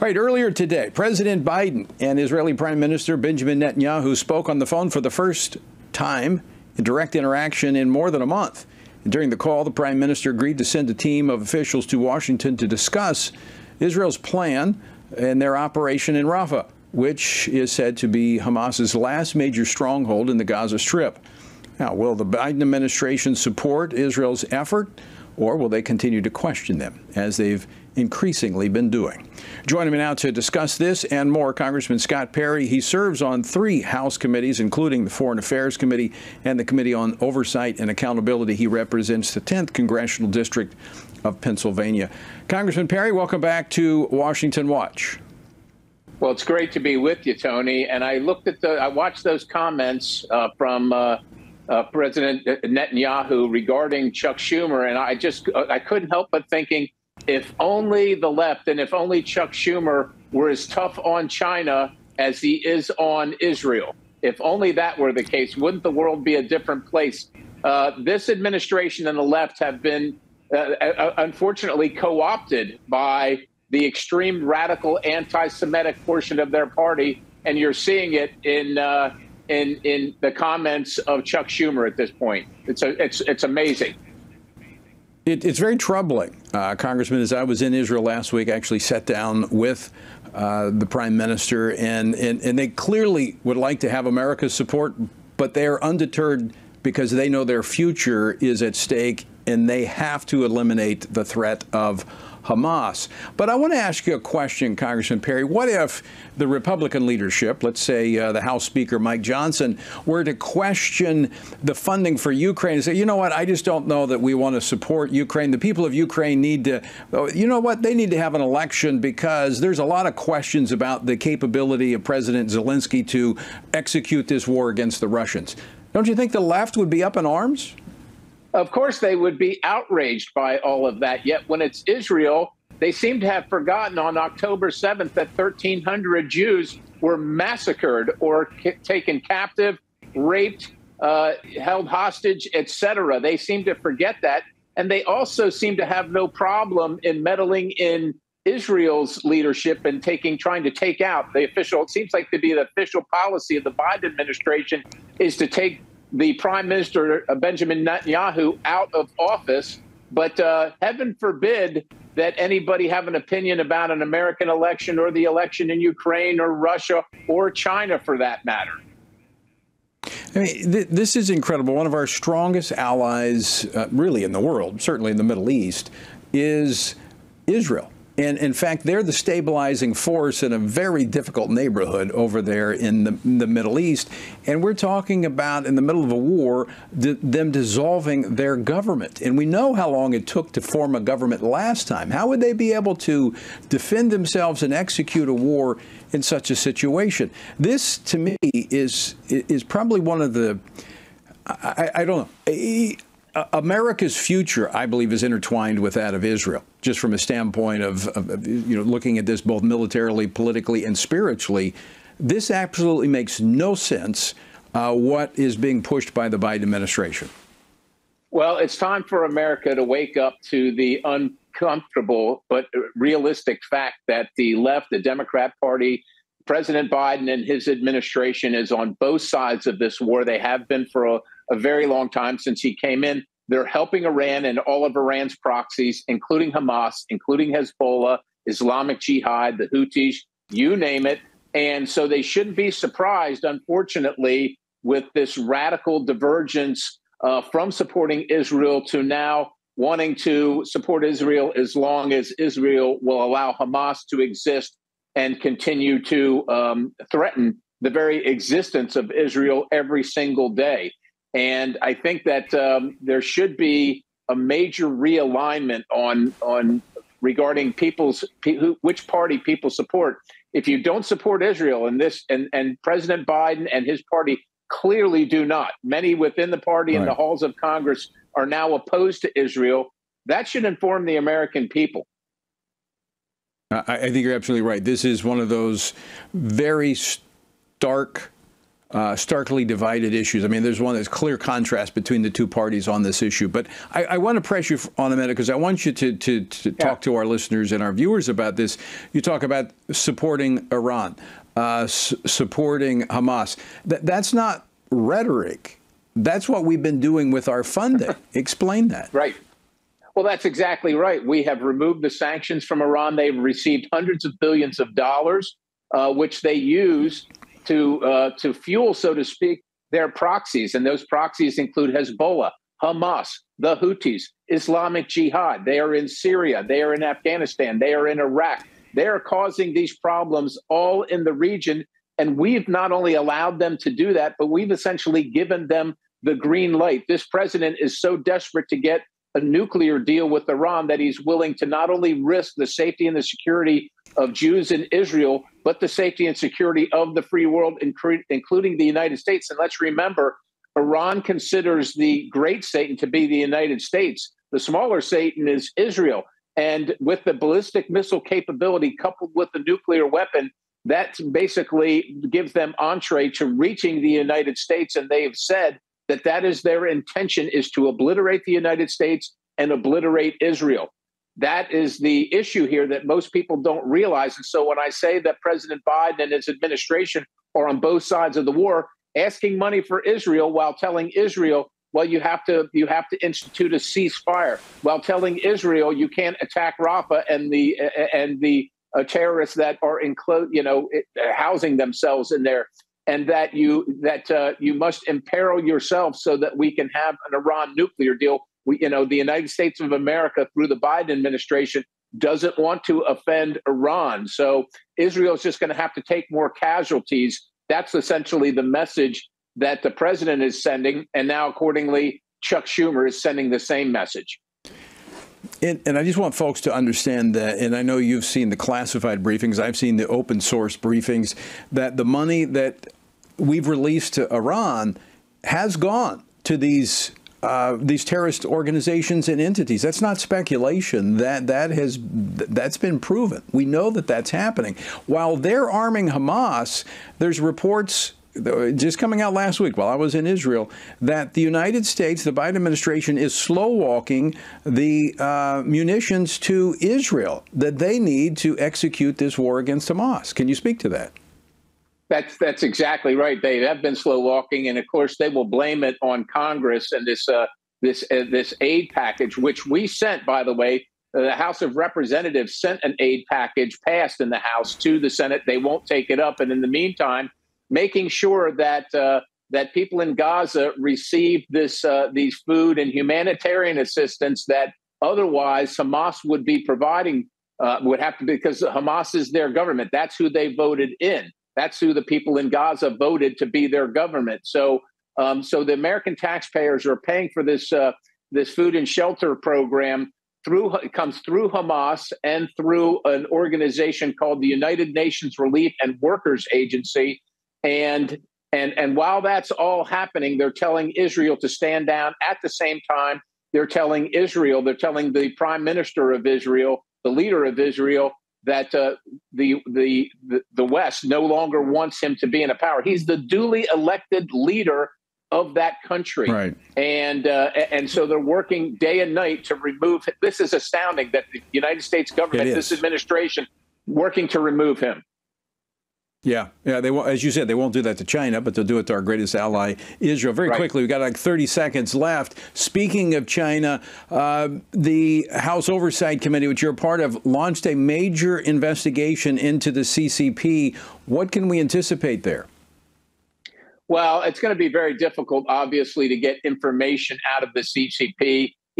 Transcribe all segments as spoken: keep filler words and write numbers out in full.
All right, earlier today, President Biden and Israeli Prime Minister Benjamin Netanyahu spoke on the phone for the first time in direct interaction in more than a month. During the call, the Prime Minister agreed to send a team of officials to Washington to discuss Israel's plan and their operation in Rafah, which is said to be Hamas's last major stronghold in the Gaza Strip. Now, will the Biden administration support Israel's effort, or will they continue to question them, as they've increasingly been doing? Joining me now to discuss this and more, Congressman Scott Perry. He serves on three House committees, including the Foreign Affairs Committee and the Committee on Oversight and Accountability. He represents the tenth Congressional District of Pennsylvania. Congressman Perry, welcome back to Washington Watch. Well, it's great to be with you, Tony. And I looked at the, I watched those comments uh, from uh, uh, President Netanyahu regarding Chuck Schumer, and I just, I couldn't help but thinking, if only the left and if only Chuck Schumer were as tough on China as he is on Israel, if only that were the case, wouldn't the world be a different place? Uh, this administration and the left have been, uh, unfortunately, co-opted by the extreme radical anti-Semitic portion of their party, and you're seeing it in uh, in in the comments of Chuck Schumer at this point. It's a, it's it's amazing. It, it's very troubling, uh, Congressman. As I was in Israel last week, I actually sat down with uh, the Prime Minister, and, and and they clearly would like to have America's support, but they are undeterred because they know their future is at stake, and they have to eliminate the threat of Hamas. But I want to ask you a question, Congressman Perry. What if the Republican leadership, let's say uh, the House Speaker Mike Johnson, were to question the funding for Ukraine and say, you know what, I just don't know that we want to support Ukraine. The people of Ukraine need to, you know what, they need to have an election because there's a lot of questions about the capability of President Zelensky to execute this war against the Russians. Don't you think the left would be up in arms? Of course, they would be outraged by all of that. Yet when it's Israel, they seem to have forgotten on October seventh that thirteen hundred Jews were massacred or taken captive, raped, uh, held hostage, et cetera. They seem to forget that. And they also seem to have no problem in meddling in Israel's leadership and taking, trying to take out the official. It seems like to be the official policy of the Biden administration is to take the Prime Minister, Benjamin Netanyahu, out of office. But uh, heaven forbid that anybody have an opinion about an American election or the election in Ukraine or Russia or China, for that matter. I mean, th this is incredible. One of our strongest allies, uh, really, in the world, certainly in the Middle East, is Israel. And in fact, they're the stabilizing force in a very difficult neighborhood over there in the, in the Middle East. And we're talking about, in the middle of a war, th them dissolving their government. And we know how long it took to form a government last time. How would they be able to defend themselves and execute a war in such a situation? This, to me, is, is probably one of the, I, I don't know. America's future, I believe, is intertwined with that of Israel, just from a standpoint of, of, you know, looking at this both militarily, politically, and spiritually. This absolutely makes no sense, uh, what is being pushed by the Biden administration. Well, it's time for America to wake up to the uncomfortable but realistic fact that the left, the Democrat Party, President Biden and his administration is on both sides of this war. They have been for a a very long time since he came in. They're helping Iran and all of Iran's proxies, including Hamas, including Hezbollah, Islamic Jihad, the Houthis, you name it. And so they shouldn't be surprised, unfortunately, with this radical divergence uh, from supporting Israel to now wanting to support Israel as long as Israel will allow Hamas to exist and continue to um, threaten the very existence of Israel every single day. And I think that um, there should be a major realignment on on regarding people's who, which party people support. If you don't support Israel, and this and, and President Biden and his party clearly do not. Many within the party and right. the halls of Congress are now opposed to Israel. That should inform the American people. I, I think you're absolutely right. This is one of those very stark Uh, starkly divided issues. I mean, there's one that's clear contrast between the two parties on this issue. But I, I want to press you on a minute because I want you to, to, to yeah. talk to our listeners and our viewers about this. You talk about supporting Iran, uh, s supporting Hamas. Th that's not rhetoric. That's what we've been doing with our funding. Explain that. Right. Well, that's exactly right. We have removed the sanctions from Iran. They've received hundreds of billions of dollars, uh, which they use to uh, to fuel, so to speak, their proxies. And those proxies include Hezbollah, Hamas, the Houthis, Islamic Jihad. They are in Syria. They are in Afghanistan. They are in Iraq. They are causing these problems all in the region. And we've not only allowed them to do that, but we've essentially given them the green light. This president is so desperate to get a nuclear deal with Iran that he's willing to not only risk the safety and the security of Jews in Israel, but the safety and security of the free world, including the United States. And let's remember, Iran considers the great Satan to be the United States. The smaller Satan is Israel. And with the ballistic missile capability coupled with the nuclear weapon, that basically gives them entree to reaching the United States. And they've said that that is their intention, is to obliterate the United States and obliterate Israel. That is the issue here that most people don't realize. And so when I say that President Biden and his administration are on both sides of the war, asking money for Israel while telling Israel, well, you have to you have to institute a ceasefire, while telling Israel you can't attack Rafah and the and the uh, terrorists that are enclosed, you know, housing themselves in there, and that you that uh, you must imperil yourself so that we can have an Iran nuclear deal. We, you know, the United States of America, through the Biden administration, doesn't want to offend Iran. So Israel is just going to have to take more casualties. That's essentially the message that the president is sending. And now, accordingly, Chuck Schumer is sending the same message. And, and I just want folks to understand that, and I know you've seen the classified briefings, I've seen the open source briefings, that the money that we've released to Iran has gone to these Uh, these terrorist organizations and entities. That's not speculation. That that has that's been proven. We know that that's happening. While they're arming Hamas, there's reports just coming out last week while I was in Israel that the United States, the Biden administration, is slow walking the uh, munitions to Israel that they need to execute this war against Hamas. Can you speak to that? That's that's exactly right. They have been slow walking, and of course they will blame it on Congress and this uh, this uh, this aid package, which we sent, by the way. Uh, the House of Representatives sent an aid package passed in the House to the Senate. They won't take it up, and in the meantime, making sure that uh, that people in Gaza receive this uh, these food and humanitarian assistance that otherwise Hamas would be providing uh, would have to, because Hamas is their government. That's who they voted in. That's who the people in Gaza voted to be their government. So, um, so the American taxpayers are paying for this uh, this food and shelter program. Through it comes through Hamas and through an organization called the United Nations Relief and Workers Agency. And and and while that's all happening, they're telling Israel to stand down. At the same time, they're telling Israel, they're telling the Prime Minister of Israel, the leader of Israel, that uh, the, the the West no longer wants him to be in a power. He's the duly elected leader of that country. Right. And, uh, and so they're working day and night to remove him. This is astounding that the United States government, this administration, working to remove him. Yeah, yeah. They won't, as you said, they won't do that to China, but they'll do it to our greatest ally, Israel. Very right. quickly, we've got like thirty seconds left. Speaking of China, uh, the House Oversight Committee, which you're a part of, launched a major investigation into the C C P. What can we anticipate there? Well, it's going to be very difficult, obviously, to get information out of the C C P.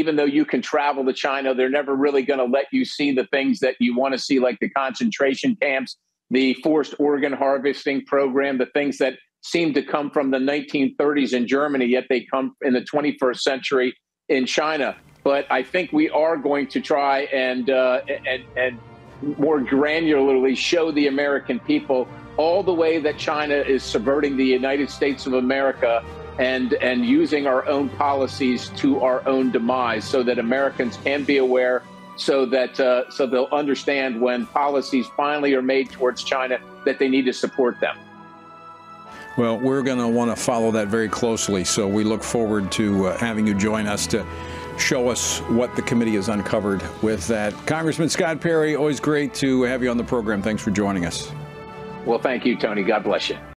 Even though you can travel to China, they're never really going to let you see the things that you want to see, like the concentration camps, the forced organ harvesting program, the things that seem to come from the nineteen thirties in Germany, yet they come in the twenty-first century in China. But I think we are going to try and, uh, and, and more granularly show the American people all the way that China is subverting the United States of America and, and using our own policies to our own demise, so that Americans can be aware, so that uh, so they'll understand when policies finally are made towards China that they need to support them. Well, we're going to want to follow that very closely, so we look forward to uh, having you join us to show us what the committee has uncovered with that. Congressman Scott Perry, always great to have you on the program. Thanks for joining us. Well, thank you, Tony. God bless you.